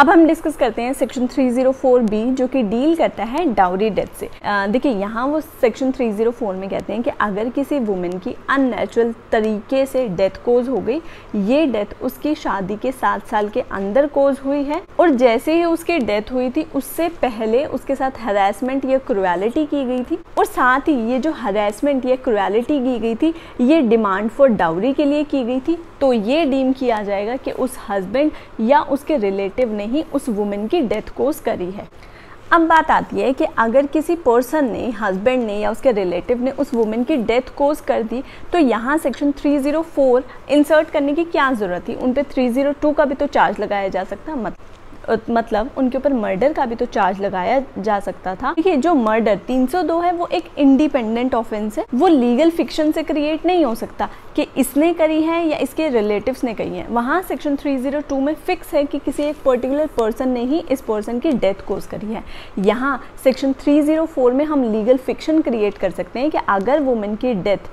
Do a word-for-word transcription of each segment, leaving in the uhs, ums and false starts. अब हम डिस्कस करते हैं section three zero four B जो कि डील करता है डाउरी डेथ से। देखिए यहाँ वो सेक्शन थ्री ज़ीरो फोर में कहते हैं कि अगर किसी वुमेन की अननेचुरल तरीके से डेथ कोज हो गई, ये डेथ उसकी शादी के सात साल के अंदर कोज हुई है और जैसे ही उसकी डेथ हुई थी उससे पहले उसके साथ हरासमेंट या क्रुएलिटी की गई थी और साथ ही ये जो हरासमेंट या क्रुएलिटी की गई थी ये डिमांड फॉर डाउरी के लिए की गई थी, तो ये डीम किया जाएगा कि उस हस्बैंड या उसके रिलेटिव ने ही उस वुमेन की डेथ कोज करी है। अब बात आती है कि अगर किसी पर्सन ने, हस्बैंड ने या उसके रिलेटिव ने उस वुमेन की डेथ कोज कर दी तो यहाँ section three zero four insert करने की क्या ज़रूरत थी, उन पर थ्री ज़ीरो टू का भी तो चार्ज लगाया जा सकता, मतलब मतलब उनके ऊपर मर्डर का भी तो चार्ज लगाया जा सकता था। देखिए जो मर्डर तीन सौ दो है वो एक इंडिपेंडेंट ऑफेंस है, वो लीगल फिक्शन से क्रिएट नहीं हो सकता कि इसने करी है या इसके रिलेटिव्स ने करी है। वहाँ सेक्शन थ्री ज़ीरो टू में फिक्स है कि किसी एक पर्टिकुलर पर्सन ने ही इस पर्सन की डेथ कोज करी है। यहाँ सेक्शन थ्री ज़ीरो फोर में हम लीगल फिक्शन क्रिएट कर सकते हैं कि अगर वुमेन की डेथ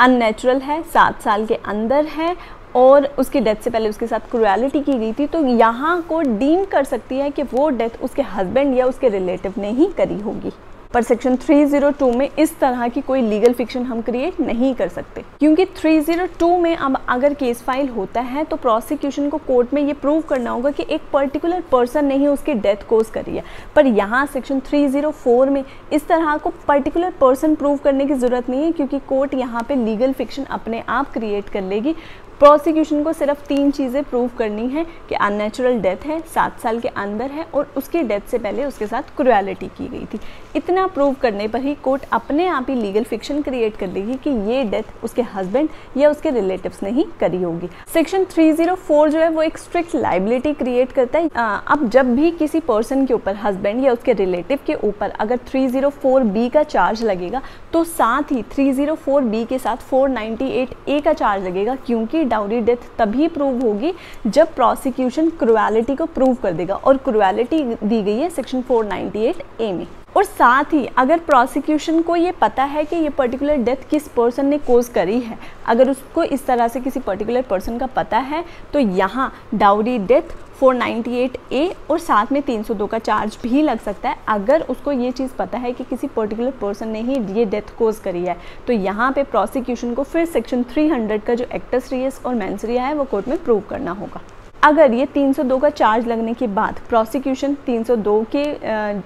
अननेचुरल है, सात साल के अंदर है और उसकी डेथ से पहले उसके साथ क्रुएलिटी की गई थी, तो यहाँ को डीम कर सकती है कि वो डेथ उसके हस्बैंड या उसके रिलेटिव ने ही करी होगी। पर सेक्शन थ्री ज़ीरो टू में इस तरह की कोई लीगल फिक्शन हम क्रिएट नहीं कर सकते, क्योंकि थ्री ज़ीरो टू में अब अगर केस फाइल होता है तो प्रोसिक्यूशन को कोर्ट में ये प्रूव करना होगा कि एक पर्टिकुलर पर्सन ने ही उसकी डेथ कोज करी है। पर यहाँ सेक्शन थ्री ज़ीरो फोर में इस तरह को पर्टिकुलर पर्सन प्रूव करने की ज़रूरत नहीं है, क्योंकि कोर्ट यहाँ पर लीगल फिक्शन अपने आप क्रिएट कर लेगी। प्रोसिक्यूशन को सिर्फ तीन चीज़ें प्रूव करनी है कि अननेचुरल डेथ है, सात साल के अंदर है और उसकी डेथ से पहले उसके साथ क्रुएलिटी की गई थी। इतना प्रूव करने पर ही कोर्ट अपने आप ही लीगल फिक्शन क्रिएट कर देगी कि ये डेथ उसके हस्बैंड या उसके रिलेटिव्स ने ही करी होगी। सेक्शन थ्री ज़ीरो फोर जो है वो एक स्ट्रिक्ट लाइबिलिटी क्रिएट करता है। अब जब भी किसी पर्सन के ऊपर, हस्बैंड या उसके रिलेटिव के ऊपर अगर थ्री ज़ीरो फोर बी का चार्ज लगेगा तो साथ ही थ्री ज़ीरो फोर बी के साथ फोर नाइन्टी एट ए का चार्ज लगेगा, क्योंकि डाउरी डेथ तभी प्रूव होगी जब प्रोसिक्यूशन क्रुएलिटी को प्रूव कर देगा और क्रुएलिटी दी गई है section four ninety eight A में। और साथ ही अगर प्रोसिक्यूशन को ये पता है कि ये पर्टिकुलर डेथ किस पर्सन ने कोज करी है, अगर उसको इस तरह से किसी पर्टिकुलर पर्सन का पता है तो यहाँ dowry death four ninety eight A और साथ में तीन सौ दो का चार्ज भी लग सकता है। अगर उसको ये चीज़ पता है कि किसी पर्टिकुलर पर्सन ने ही ये डेथ कोज करी है तो यहाँ पे प्रोसिक्यूशन को फिर सेक्शन थ्री हंड्रेड का जो एक्टस रियस और मेंस रिया है वो कोर्ट में प्रूव करना होगा। अगर ये तीन सौ दो का चार्ज लगने के बाद प्रोसिक्यूशन तीन सौ दो के आ,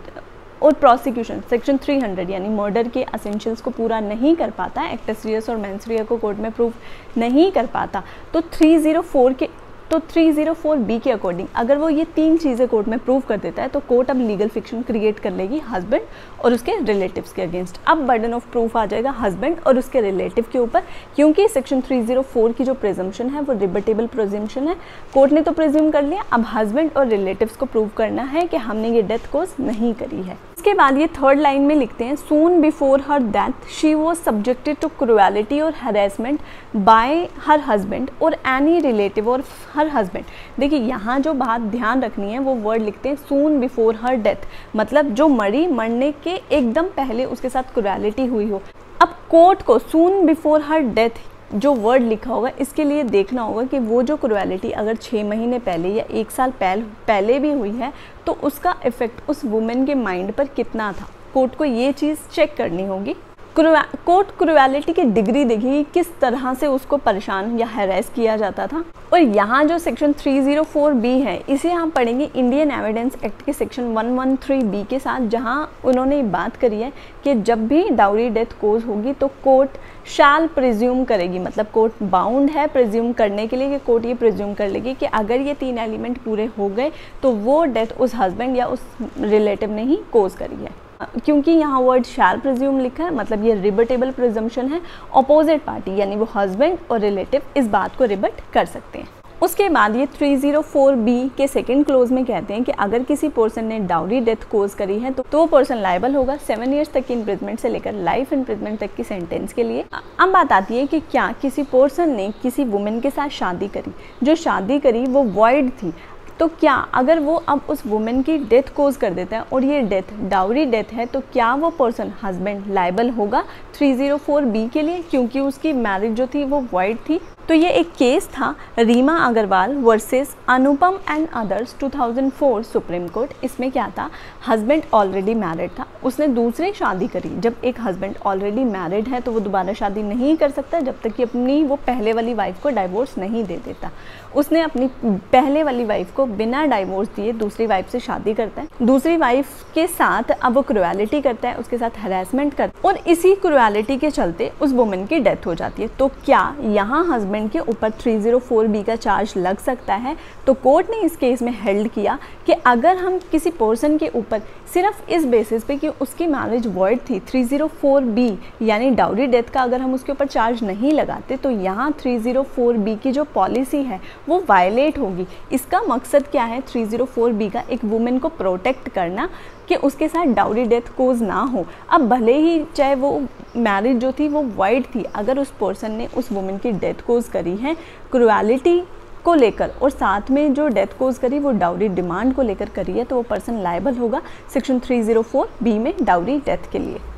और प्रोसिक्यूशन सेक्शन थ्री हंड्रेड यानी मर्डर के असेंशियल्स को पूरा नहीं कर पाता, एक्टस रियस और मेंस रिया को कोर्ट में प्रूव नहीं कर पाता, तो थ्री ज़ीरो फोर के तो थ्री ज़ीरो फोर बी के अकॉर्डिंग अगर वो ये तीन चीज़ें कोर्ट में प्रूव कर देता है तो कोर्ट अब लीगल फिक्शन क्रिएट कर लेगी हस्बैंड और उसके रिलेटिव्स के अगेंस्ट। अब बर्डन ऑफ प्रूफ आ जाएगा हस्बैंड और उसके रिलेटिव के ऊपर, क्योंकि सेक्शन थ्री ज़ीरो फोर की जो प्रिजम्पशन है वो रिबेटेबल प्रिजम्पशन है। कोर्ट ने तो प्रिज्यूम कर लिया, अब हस्बैंड और रिलेटिव्स को प्रूव करना है कि हमने ये डेथ कोज नहीं करी है। इसके बाद ये थर्ड लाइन में लिखते हैं, soon before her death she was subjected to cruelty और हरेसमेंट बाय हर हस्बैंड और एनी रिलेटिव और हर हस्बैंड। देखिए यहाँ जो बात ध्यान रखनी है वो वर्ड लिखते हैं सून बिफोर हर डेथ, मतलब जो मरी मरने के एकदम पहले उसके साथ क्रुएलिटी हुई हो। अब कोर्ट को सून बिफोर हर डेथ जो वर्ड लिखा होगा इसके लिए देखना होगा कि वो जो क्रुएलिटी अगर छः महीने पहले या एक साल पहले भी हुई है तो उसका इफ़ेक्ट उस वुमेन के माइंड पर कितना था। कोर्ट को ये चीज़ चेक करनी होगी। कोर्ट क्रुएलिटी की डिग्री देखेगी किस तरह से उसको परेशान या हैरेस किया जाता था। और यहाँ जो section three zero four B है इसे हम पढ़ेंगे इंडियन एविडेंस एक्ट के section one one three B के साथ, जहाँ उन्होंने बात करी है कि जब भी डाउरी डेथ कोज होगी तो कोर्ट शाल प्रिज्यूम करेगी, मतलब कोर्ट बाउंड है प्रिज्यूम करने के लिए कि कोर्ट ये प्रिज्यूम कर लेगी कि अगर ये तीन एलिमेंट पूरे हो गए तो वो डेथ उस हस्बैंड या उस रिलेटिव ने ही कोज करी है। क्योंकि यहाँ वर्ड शाल प्रिज्यूम लिखा है, मतलब ये रिबटेबल प्रिजम्पशन है, अपोजिट पार्टी यानी वो हस्बैंड और रिलेटिव इस बात को रिबट कर सकते हैं। उसके बाद ये थ्री ज़ीरो फोर बी के सेकंड क्लोज में कहते हैं कि अगर किसी पर्सन ने डाउरी डेथ कोज करी है तो वो पर्सन लायबल होगा सेवन इयर्स तक की इम्प्रिजमेंट से लेकर लाइफ इम्प्रिजमेंट तक की सेंटेंस के लिए। अब बात आती है कि क्या किसी पर्सन ने किसी वुमेन के साथ शादी करी, जो शादी करी वो वॉइड थी, तो क्या अगर वो अब उस वुमेन की डेथ कोज कर देता है और ये डेथ डाउरी डेथ है तो क्या वो पर्सन हस्बैंड लायबल होगा थ्री ज़ीरो फोर बी के लिए, क्योंकि उसकी मैरिज जो थी वो वॉइड थी तो ये एक केस था Reema Agarwal versus Anupam and others दो हज़ार चार सुप्रीम कोर्ट। इसमें क्या था, हस्बैंड ऑलरेडी मैरिड था, उसने दूसरी शादी करी। जब एक हस्बैंड ऑलरेडी मैरिड है तो वो दोबारा शादी नहीं कर सकता जब तक कि अपनी वो पहले वाली वाइफ को डाइवोर्स नहीं दे देता। उसने अपनी पहले वाली वाइफ को बिना डाइवोर्स दिए दूसरी वाइफ से शादी करता है। दूसरी वाइफ के साथ अब वो क्रुएलिटी करता है, उसके साथ हरासमेंट करता है और इसी क्रुएलिटी के चलते उस वुमेन की डेथ हो जाती है। तो क्या यहाँ हस्बैंड के ऊपर तीन सौ चार बी का चार्ज लग सकता है? तो कोर्ट ने इस केस में हेल्ड किया कि अगर हम किसी पर्सन के ऊपर सिर्फ इस बेसिस पे कि उसकी मैरिज वॉइड थी, तीन सौ चार बी यानी डाउरी डेथ का अगर हम उसके ऊपर चार्ज नहीं लगाते तो यहाँ तीन सौ चार बी की जो पॉलिसी है वो वायलेट होगी। इसका मकसद क्या है, तीन सौ चार बी का एक वुमेन को प्रोटेक्ट करना कि उसके साथ डाउरी डेथ कोज ना हो। अब भले ही चाहे वो मैरिज जो थी वो वाइड थी, अगर उस पर्सन ने उस वुमेन की डेथ कोज करी है क्रुएलिटी को लेकर और साथ में जो डेथ कोज करी वो डाउरी डिमांड को लेकर करी है तो वो पर्सन लायबल होगा सेक्शन तीन सौ चार बी में डाउरी डेथ के लिए।